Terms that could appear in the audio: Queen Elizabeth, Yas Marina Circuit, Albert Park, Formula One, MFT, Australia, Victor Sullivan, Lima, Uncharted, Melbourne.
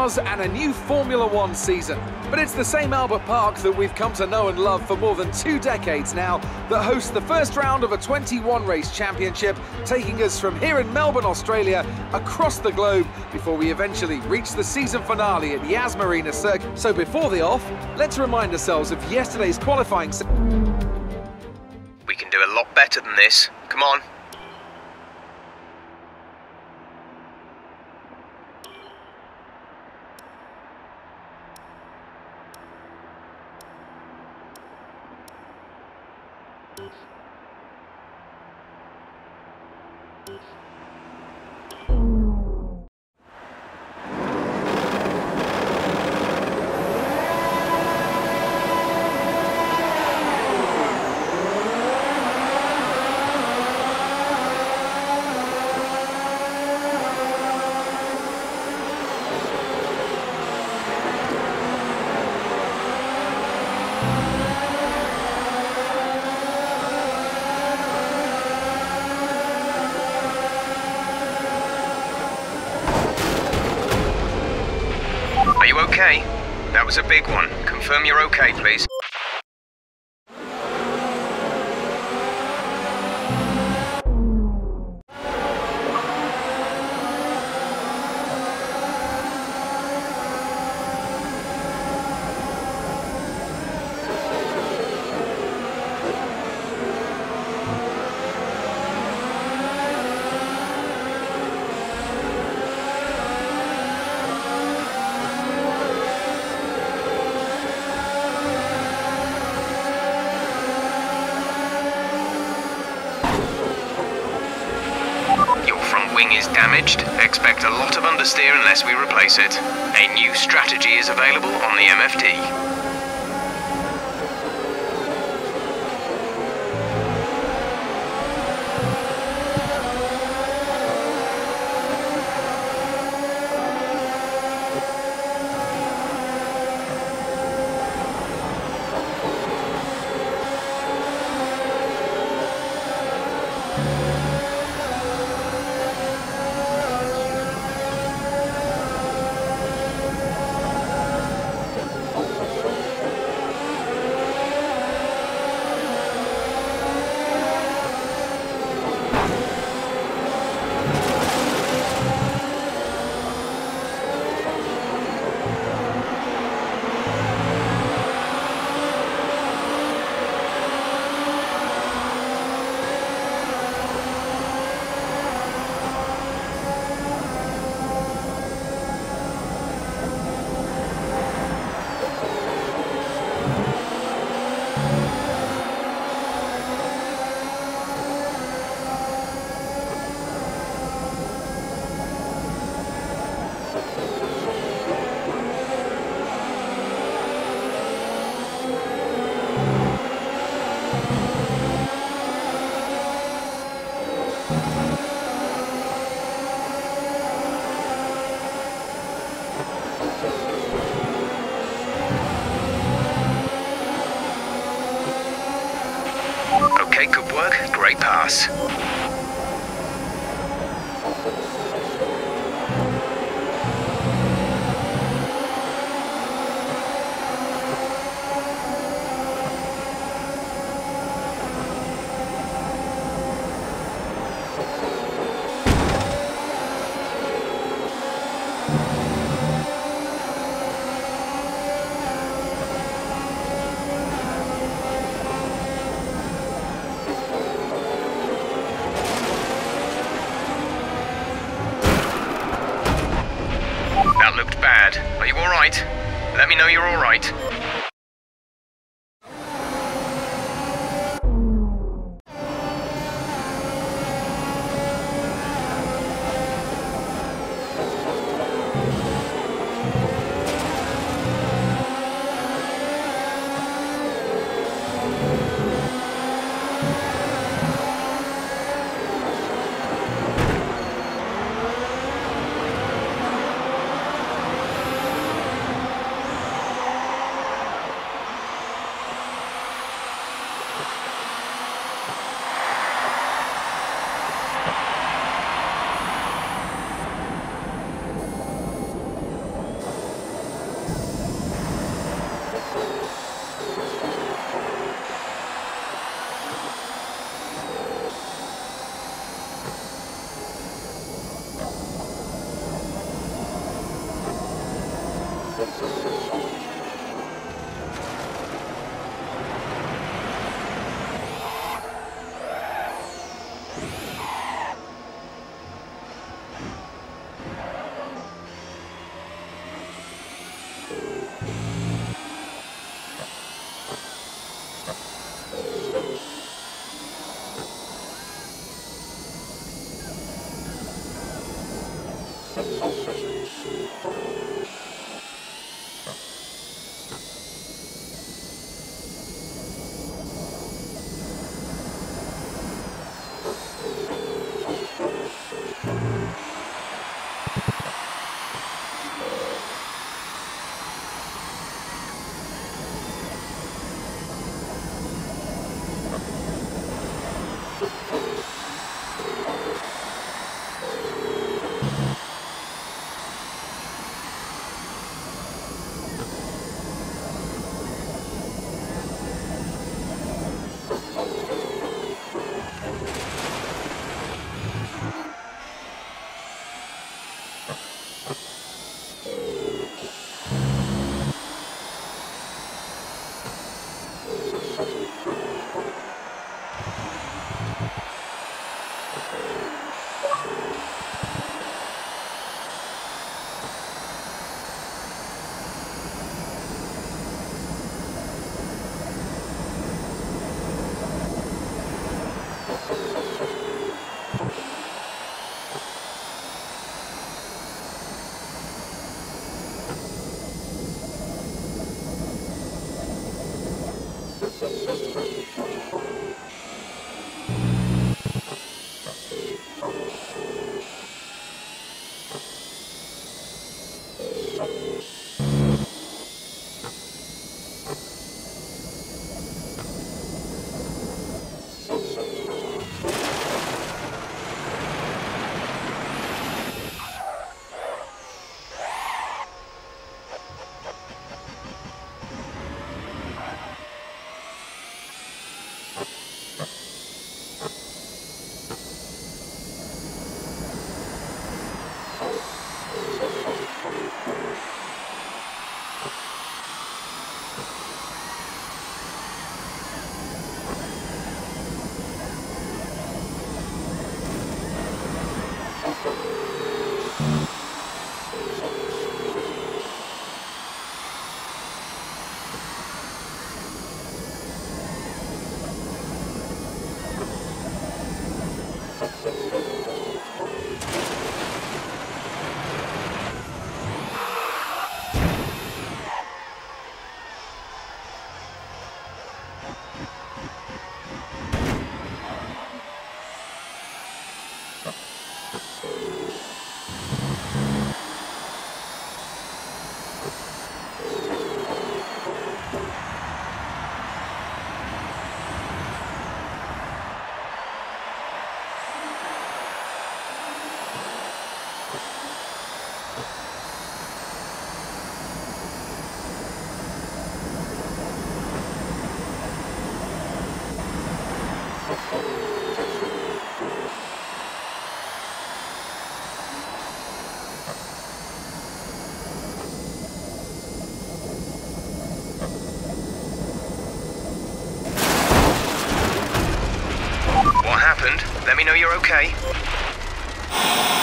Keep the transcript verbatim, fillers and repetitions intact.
cars and a new Formula One season. But it's the same Albert Park that we've come to know and love for more than two decades now that hosts the first round of a twenty-one race championship, taking us from here in Melbourne, Australia, across the globe before we eventually reach the season finale at Yas Marina Circuit. So before the off, let's remind ourselves of yesterday's qualifying. We can do a lot better than this. Come on. Okay, that was a big one. Confirm you're okay, please. Is damaged, expect a lot of understeer unless we replace it. A new strategy is available on the M F T. Okay, good work, great pass. Looked bad. Are you all right? Let me know you're all right. Let me know you're okay.